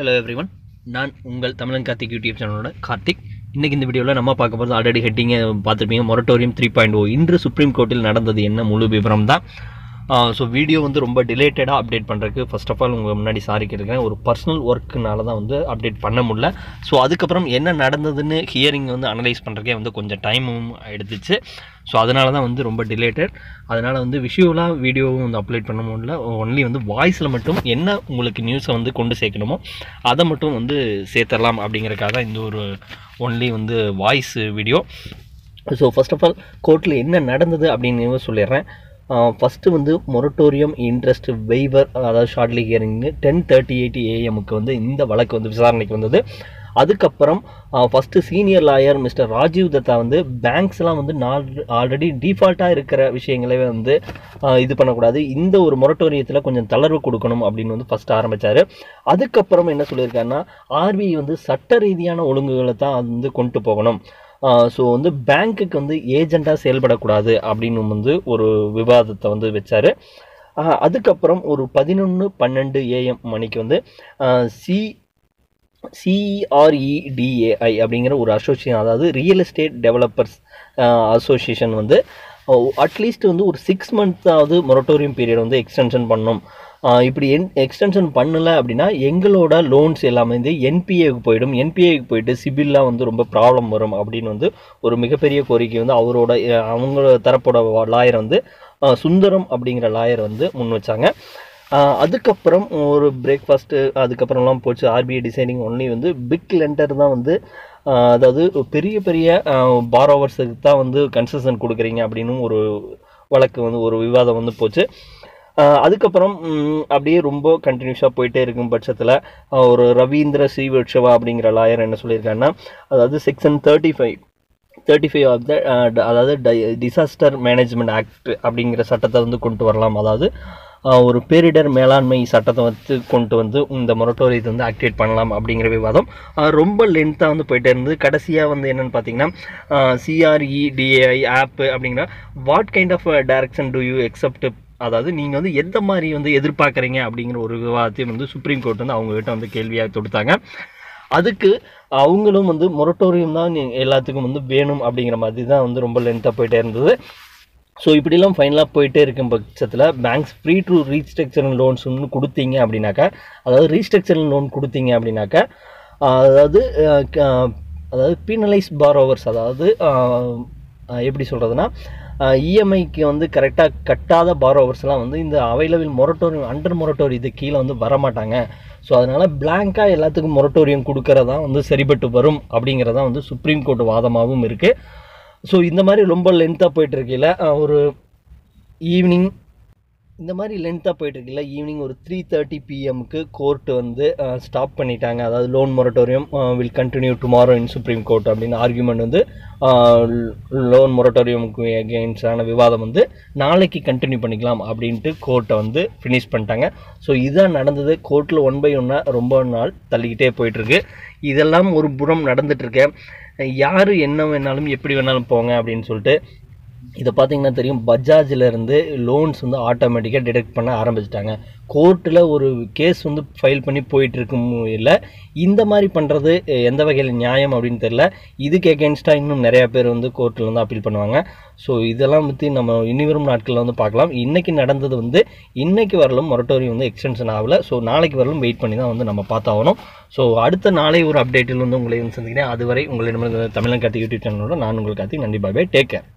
Hello everyone, Naan Ungal Tamizhan Karthik YouTube channel Karthik. In this video, we will talk about the heading Moratorium 3.0. In the Supreme Court, we will talk about the video is delayed to update. First of all, we will update personal work. So, that's why we will analyze hearing and analyze the time. So, that's why we will delay it. That's why we will video only on the voice. Only on the voice video. So, first of all, court first the moratorium interest waiver shortly hearing 10:38 AM in the Valakondu. Kapram, first senior lawyer Mr. Rajiv Datta on the banks already default on the Idupanakada in the moratorium Talaru Kudukanum Abdin on the first arm. Other Kapram and Sulirkana, RBI on the Sataridiana Ulungulata and the Kuntupogonum. So on the bank on the agenta sale Badakura Abdinum or Vivadata on the Vichare. Kapram or Padinun Panand Manikon the CREDAI அப்படிங்கற ஒரு association அதாவது real estate developers association வந்து at least வந்து ஒரு 6 months ஆவது moratorium period வந்து extension பண்ணனும் இப்படி எக்ஸ்டென்ஷன் பண்ணல அப்படினா எங்களோட லோன்ஸ் எல்லாமே இந்த NPA க்கு போய்டும் NPA க்கு போய்ட்டு சிபில்ல வந்து ரொம்ப ப்ராப்ளம் வரும் அப்படினு வந்து ஒரு மிகப்பெரிய கோரிக்கை வந்து அவரோட அவங்க தரப்போட லாயர் வந்து சுந்தரம் அப்படிங்கற லாயர் வந்து முன் வச்சாங்க அதுக்கப்புறம் ஒரு பிரேக்பாஸ்ட் அதுக்கப்புறம்லாம் போச்சு RBI டிசைனிங் ஒன்லி வந்து பிக் லெண்டர் தான் வந்து அதாவது பெரிய பெரிய borrowersக்கு தான் வந்து கன்செஷன் கொடுக்கறீங்க அப்படினும் ஒரு வழக்கு வந்து ஒரு விவாதம் வந்து போச்சு அதுக்கப்புறம் அப்படியே ரொம்ப கண்டினியூஸா போயிட்டே இருக்கும் பட்சத்துல ஒரு ரவீந்திர ஸ்ரீவட்சவா அப்படிங்கற லாயர் என்ன சொல்லிருக்காருன்னா அதாவது section 35 of the Disaster Management Act அப்படிங்கற சட்டத்தை வந்து கொண்டு வரலாம் அதாவது ஒரு பேரிடர் மேலாண்மை சட்டத்தை வந்து கொண்டு வந்து இந்த மொரட்டோரியத்தை வந்து ஆக்டிவேட் பண்ணலாம் அப்படிங்கற விவாதம் ரொம்ப லெந்தா வந்து போயிட்டே இருந்தது கடைசியா வந்து என்னன்னு பாத்தீங்கன்னா CREDAI ஆப் அப்படிங்கற what kind of direction do you expect அதாவது நீங்க வந்து எந்த மாதிரி வந்து எதிர்பார்க்கறீங்க அப்படிங்கற ஒரு விவாதத்தை வந்து சுப்ரீம் கோர்ட் வந்து அவங்க கிட்ட வந்து கேள்வியா தொடுத்தாங்க அதுக்கு அவங்களும் வந்து மொரட்டோரியம் தான் எல்லாத்துக்கும் வந்து வேணும் அப்படிங்கற மாதிரி தான் வந்து ரொம்ப லெந்தா போயிட்டே இருந்தது So, if you final banks free to restructuring loans, penalized borrowers, EMI on the Karata Kata borrowers in the available moratorium under moratorium the key on the Varamatanga. So another blanca Elatic moratorium Kudukarada on the Seribatu Barum Abdingrada on the Supreme Court of Adamavu Mirke. So, in the Mari Lumber length of Petragilla or evening in the Mari length of Petragilla evening or 3:30 PM court on the stop Panitanga, the loan moratorium will continue tomorrow in Supreme Court. I mean, argument on the loan moratorium against Rana Vivadamande, Nalaki continue Paniklam Abdin to court on the finish Pantanga. So, either another court one by one, Romba Talite Petrage, either Lam or Burum Nadan the Trigam. யாரு என்ன வேணாலும் எப்படி வேணாலும் போங்க அப்படினு சொல்லிட்டு இத பாத்தீங்கன்னா தெரியும் பஜாஜ்ல இருந்து லோன்ஸ் வந்து ஆட்டோமேட்டிக்கா டிடெக்ட் பண்ண ஆரம்பிச்சிட்டாங்க கோர்ட்ல ஒரு கேஸ் வந்து ஃபைல் பண்ணி போயிட்டு இருக்கும் இல்ல இந்த மாதிரி பண்றது எந்த வகையில நியாயம் அப்படினு தெரியல இதுக்கு அகைன்ஸ்டா இன்னும் நிறைய பேர் வந்து கோர்ட்ல வந்து அப்பீல் பண்ணுவாங்க சோ இதெல்லாம் பத்தி நம்ம இன்னிவரும் நாட்கள்ல வந்து பார்க்கலாம் இன்னைக்கு நடந்தது வந்து இன்னைக்கு வரலும் மொரட்டோரியம் வந்து எக்ஸ்டென்ஷன் ஆகல சோ நாளைக்கு வரலும் வெயிட் பண்ணி தான் வந்து நம்ம பார்த்தாகணும் சோ அடுத்த நாளை ஒரு அப்டேட்டில் வந்து உங்களை சந்திக்கிறேன் அதுவரை உங்களை நம்ம தமிழன் கார்த்திக் YouTube சேனலோட நான் உங்கள் கார்த்திக் நன்றி பை பை டேக் கேர்